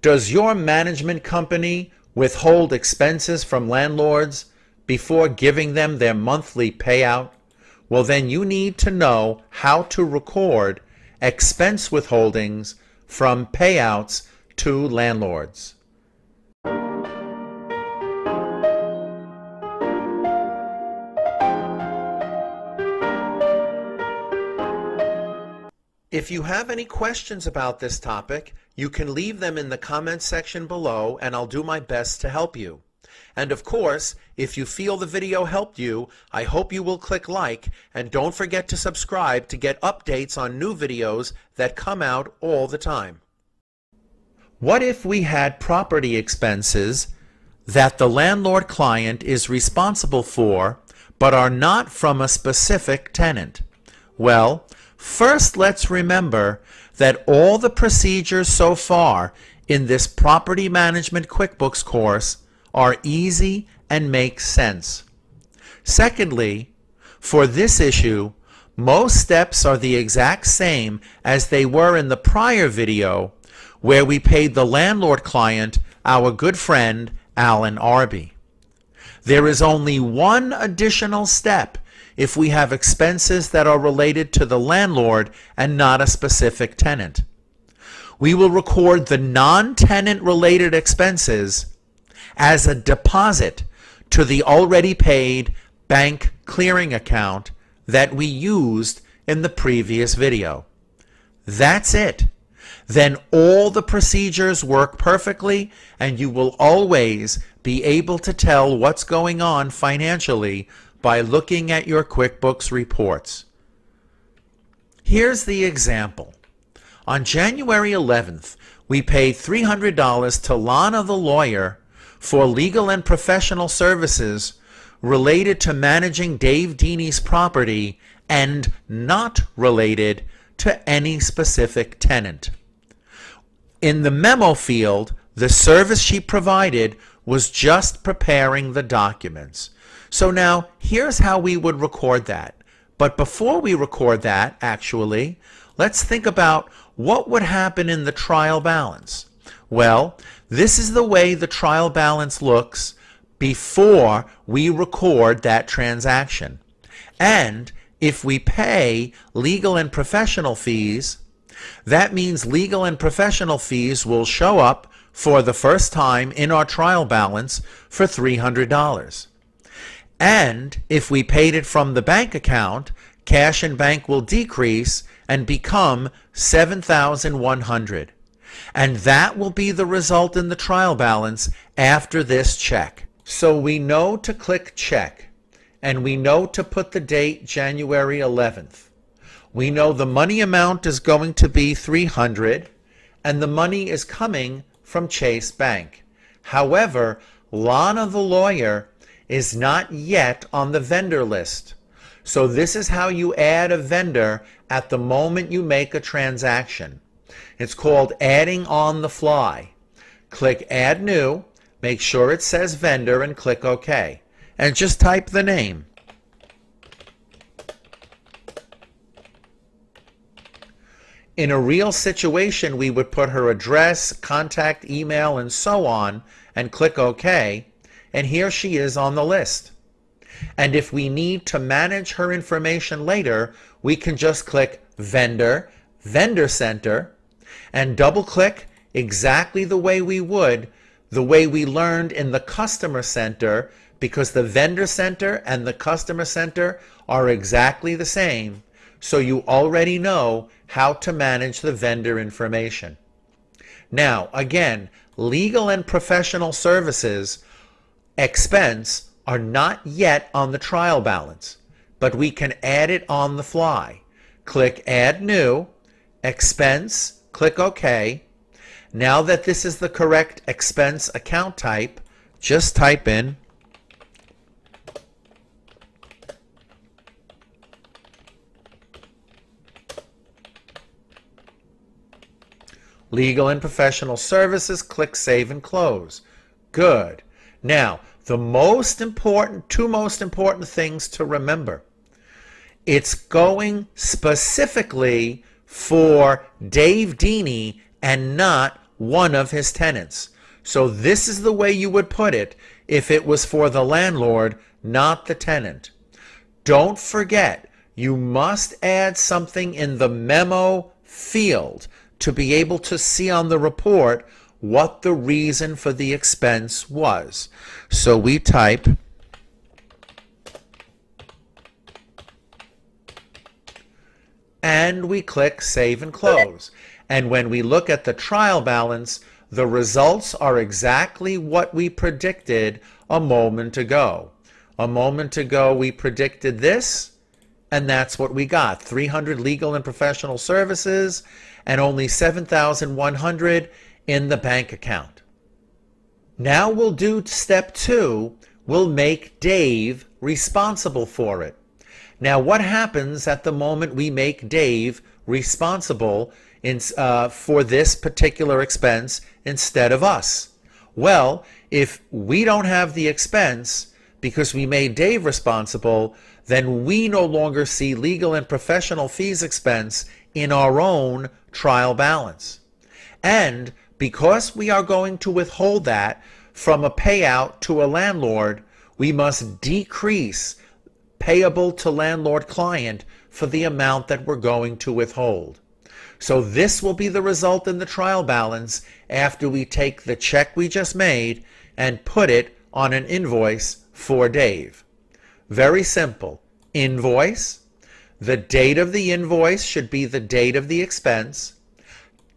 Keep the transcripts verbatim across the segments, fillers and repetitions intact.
Does your management company withhold expenses from landlords before giving them their monthly payout? Well, then you need to know how to record expense withholdings from payouts to landlords. If you have any questions about this topic, you can leave them in the comments section below and I'll do my best to help you. And of course, if you feel the video helped you, I hope you will click like and don't forget to subscribe to get updates on new videos that come out all the time. What if we had property expenses that the landlord client is responsible for but are not from a specific tenant? Well, first, let's remember that all the procedures so far in this Property Management QuickBooks course are easy and make sense. Secondly, for this issue, most steps are the exact same as they were in the prior video where we paid the landlord client, our good friend, Alan Arby. There is only one additional step if we have expenses that are related to the landlord and not a specific tenant. We will record the non-tenant related expenses as a deposit to the already paid bank clearing account that we used in the previous video. That's it. Then all the procedures work perfectly and you will always be able to tell what's going on financially by looking at your QuickBooks reports. Here's the example. On January eleventh, we paid three hundred dollars to Lana the lawyer for legal and professional services related to managing Dave Deeney's property and not related to any specific tenant. In the memo field, the service she provided was just preparing the documents. So now, here's how we would record that. But before we record that, actually, let's think about what would happen in the trial balance. Well, this is the way the trial balance looks before we record that transaction. And if we pay legal and professional fees, that means legal and professional fees will show up for the first time in our trial balance for three hundred dollars. And if we paid it from the bank account, cash in bank will decrease and become seven thousand one hundred dollars. And that will be the result in the trial balance after this check. So we know to click check, and we know to put the date January eleventh. We know the money amount is going to be three hundred dollars, and the money is coming from Chase Bank. However, Lana the lawyer is not yet on the vendor list. So this is how you add a vendor at the moment you make a transaction. It's called adding on the fly. Click Add New, make sure it says vendor and click OK. And just type the name. In a real situation, we would put her address, contact, email, and so on, and click OK. And here she is on the list. And if we need to manage her information later, we can just click Vendor, Vendor Center, and double click exactly the way we would, the way we learned in the Customer Center, because the Vendor Center and the Customer Center are exactly the same. So you already know how to manage the vendor information. Now, again, legal and professional services expense are not yet on the trial balance, but we can add it on the fly. Click Add New, Expense, click OK. Now that this is the correct expense account type, just type in Legal and Professional Services, click Save and Close. Good. Now, the most important, two most important things to remember. It's going specifically for Dave Deeney and not one of his tenants. So this is the way you would put it if it was for the landlord, not the tenant. Don't forget, you must add something in the memo field to be able to see on the report what the reason for the expense was. So we type and we click Save and Close. And when we look at the trial balance, the results are exactly what we predicted a moment ago. A moment ago, we predicted this, and that's what we got. three hundred legal and professional services, and only seven thousand one hundred in the bank account. Now we'll do step two. We'll make Dave responsible for it. Now what happens at the moment we make Dave responsible in, uh, for this particular expense instead of us? Well, if we don't have the expense because we made Dave responsible, then we no longer see legal and professional fees expense in our own trial balance. And because we are going to withhold that from a payout to a landlord, we must decrease payable to landlord client for the amount that we're going to withhold. So this will be the result in the trial balance after we take the check we just made and put it on an invoice for Dave. Very simple. Invoice. The date of the invoice should be the date of the expense.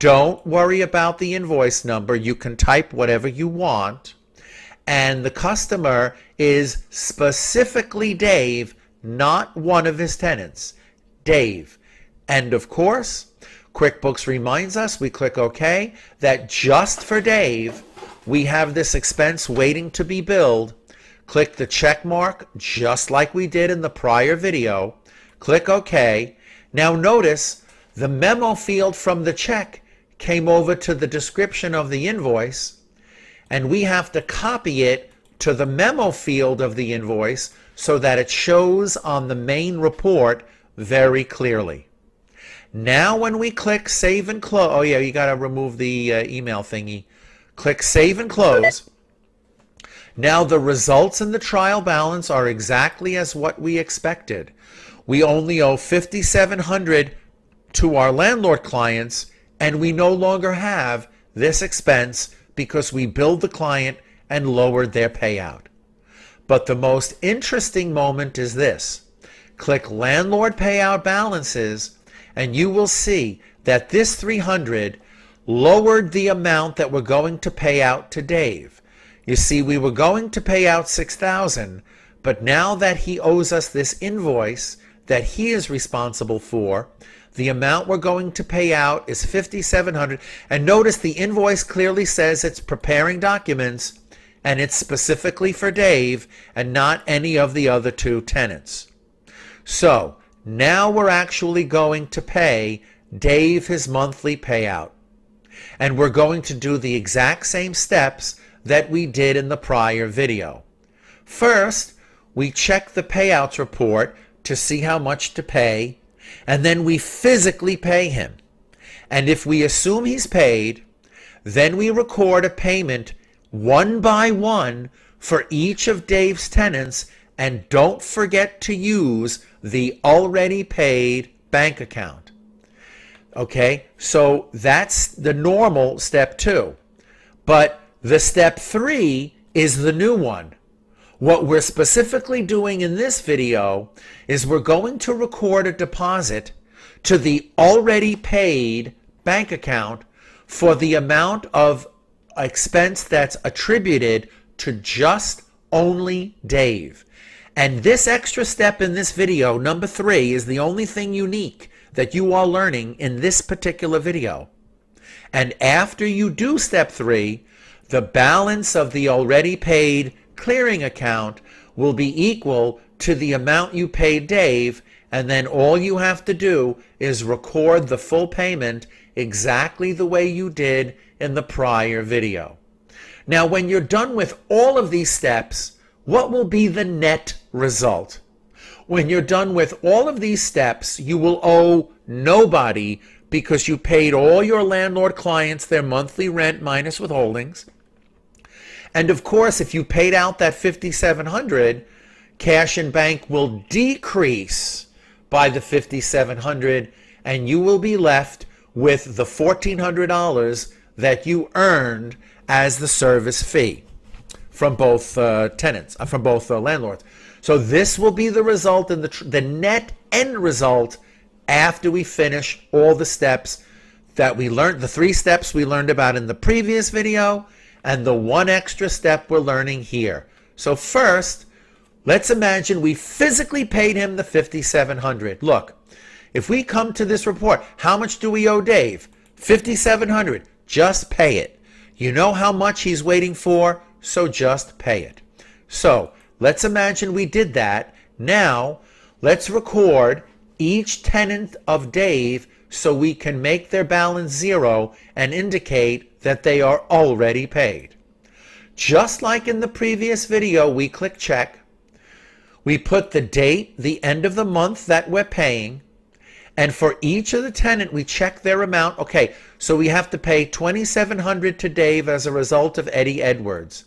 Don't worry about the invoice number. You can type whatever you want. And the customer is specifically Dave, not one of his tenants. Dave. And of course, QuickBooks reminds us, we click OK, that just for Dave, we have this expense waiting to be billed. Click the check mark, just like we did in the prior video. Click OK. Now notice, the memo field from the check came over to the description of the invoice, and we have to copy it to the memo field of the invoice so that it shows on the main report very clearly. Now when we click Save and Close, oh yeah, you got to remove the uh, email thingy. Click Save and Close. Now the results in the trial balance are exactly as what we expected. We only owe five thousand seven hundred dollars to our landlord clients, and we no longer have this expense because we billed the client and lowered their payout. But the most interesting moment is this. Click Landlord Payout Balances, and you will see that this three hundred lowered the amount that we're going to pay out to Dave. You see, we were going to pay out six thousand, but now that he owes us this invoice that he is responsible for, the amount we're going to pay out is five thousand seven hundred. And notice the invoice clearly says it's preparing documents, and it's specifically for Dave and not any of the other two tenants. So now we're actually going to pay Dave his monthly payout. And we're going to do the exact same steps that we did in the prior video. First, we check the payouts report to see how much to pay, and then we physically pay him. And if we assume he's paid, then we record a payment one by one for each of Dave's tenants, and don't forget to use the already paid bank account. Okay, so that's the normal step two. But the step three is the new one. What we're specifically doing in this video is we're going to record a deposit to the already paid bank account for the amount of expense that's attributed to just only Dave. And this extra step in this video, number three, is the only thing unique that you are learning in this particular video. And after you do step three, the balance of the already paid clearing account will be equal to the amount you paid Dave, and then all you have to do is record the full payment exactly the way you did in the prior video. Now, when you're done with all of these steps, what will be the net result? When you're done with all of these steps, you will owe nobody because you paid all your landlord clients their monthly rent minus withholdings. And of course, if you paid out that fifty-seven hundred dollars, cash in bank will decrease by the fifty-seven hundred dollars, and you will be left with the fourteen hundred dollars that you earned as the service fee from both uh, tenants, uh, from both uh, landlords. So this will be the result, and the, tr the net end result after we finish all the steps that we learned, the three steps we learned about in the previous video, and the one extra step we're learning here. So first, let's imagine we physically paid him the fifty-seven hundred dollars. Look, if we come to this report, how much do we owe Dave? fifty-seven hundred dollars. Just pay it. You know how much he's waiting for, so just pay it. So let's imagine we did that. Now let's record each tenant of Dave so we can make their balance zero and indicate that they are already paid. Just like in the previous video, we click check. We put the date, the end of the month that we're paying, and for each of the tenant, we check their amount. Okay, so we have to pay twenty-seven hundred dollars to Dave as a result of Eddie Edwards.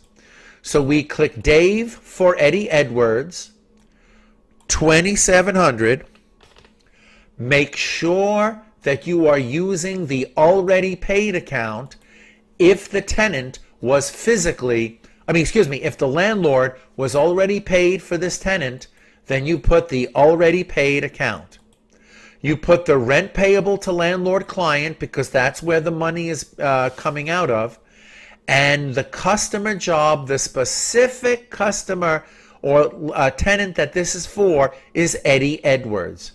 So we click Dave for Eddie Edwards, twenty-seven hundred dollars. Make sure that you are using the already paid account if the tenant was physically, I mean, excuse me, if the landlord was already paid for this tenant, then you put the already paid account. You put the rent payable to landlord client because that's where the money is uh, coming out of, and the customer job, the specific customer or uh, tenant that this is for is Eddie Edwards.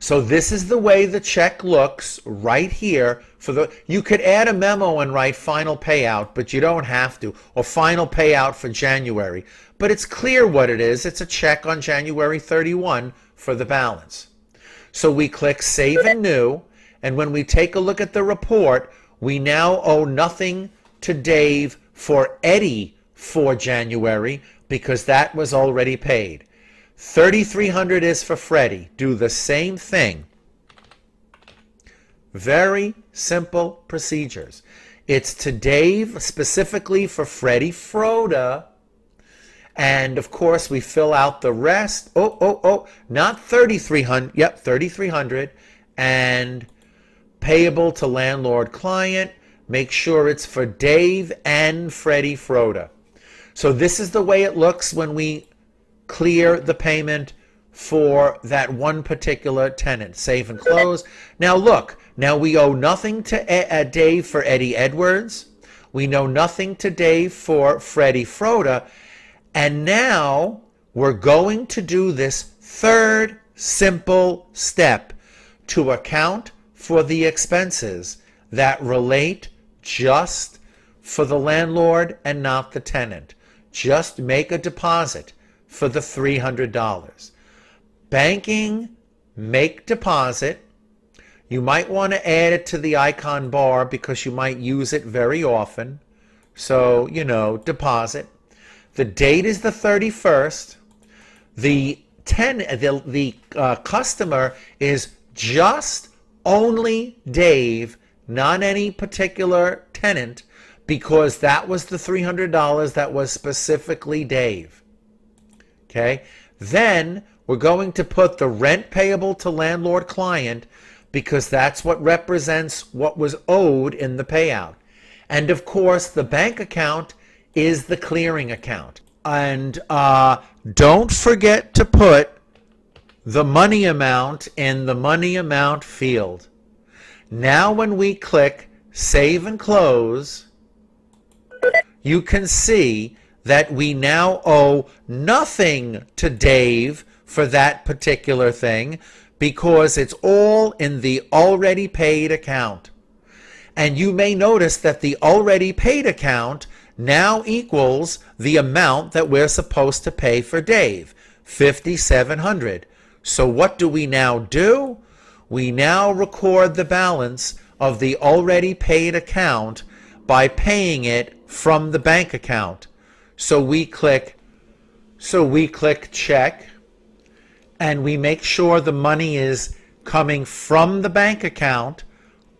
So this is the way the check looks right here. For the, you could add a memo and write final payout, but you don't have to, or final payout for January. But it's clear what it is. It's a check on January thirty-first for the balance. So we click Save and New, and when we take a look at the report, we now owe nothing to Dave for Eddie for January because that was already paid. thirty-three hundred dollars is for Freddy. Do the same thing. Very simple procedures. It's to Dave specifically for Freddy Froda. And of course, we fill out the rest. Oh, oh, oh, not thirty-three hundred dollars. Yep, thirty-three hundred dollars. And payable to landlord client. Make sure it's for Dave and Freddy Froda. So this is the way it looks when we clear the payment for that one particular tenant. Save and close. Now look, now we owe nothing to uh, Dave for Eddie Edwards. We know nothing to Dave for Freddy Froda. And now we're going to do this third simple step to account for the expenses that relate just for the landlord and not the tenant. Just make a deposit for the three hundred dollars. Banking, make deposit. You might want to add it to the icon bar because you might use it very often. So, you know, deposit. The date is the thirty-first. The ten, the, the uh, customer is just only Dave, not any particular tenant, because that was the three hundred dollars that was specifically Dave. Okay, then we're going to put the rent payable to landlord client because that's what represents what was owed in the payout. And of course, the bank account is the clearing account. And uh, don't forget to put the money amount in the money amount field. Now when we click Save and Close, you can see that we now owe nothing to Dave for that particular thing because it's all in the already paid account. And you may notice that the already paid account now equals the amount that we're supposed to pay for Dave, fifty-seven hundred dollars. So what do we now do? We now record the balance of the already paid account by paying it from the bank account. So we click, so we click check, and we make sure the money is coming from the bank account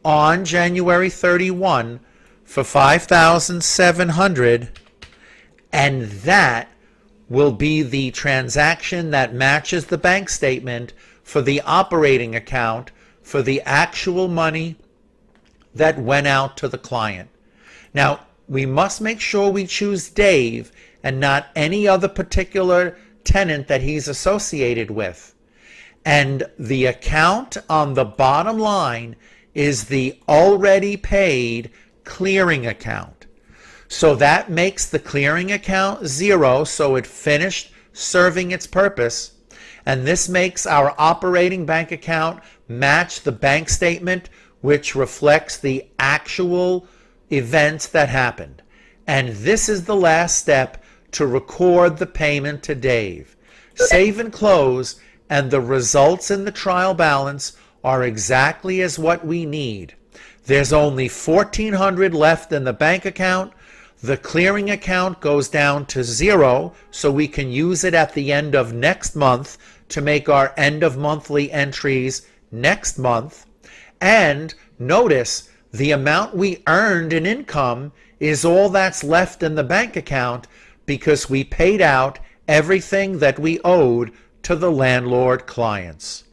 on January thirty-first for five thousand seven hundred dollars, and that will be the transaction that matches the bank statement for the operating account for the actual money that went out to the client. Now, we must make sure we choose Dave and not any other particular tenant that he's associated with. And the account on the bottom line is the already paid clearing account. So that makes the clearing account zero, so it finished serving its purpose. And this makes our operating bank account match the bank statement, which reflects the actual events that happened. And this is the last step to record the payment to Dave. Save and close, and the results in the trial balance are exactly as what we need. There's only fourteen hundred dollars left in the bank account. The clearing account goes down to zero, so we can use it at the end of next month to make our end of monthly entries next month. And notice the amount we earned in income is all that's left in the bank account because we paid out everything that we owed to the landlord clients.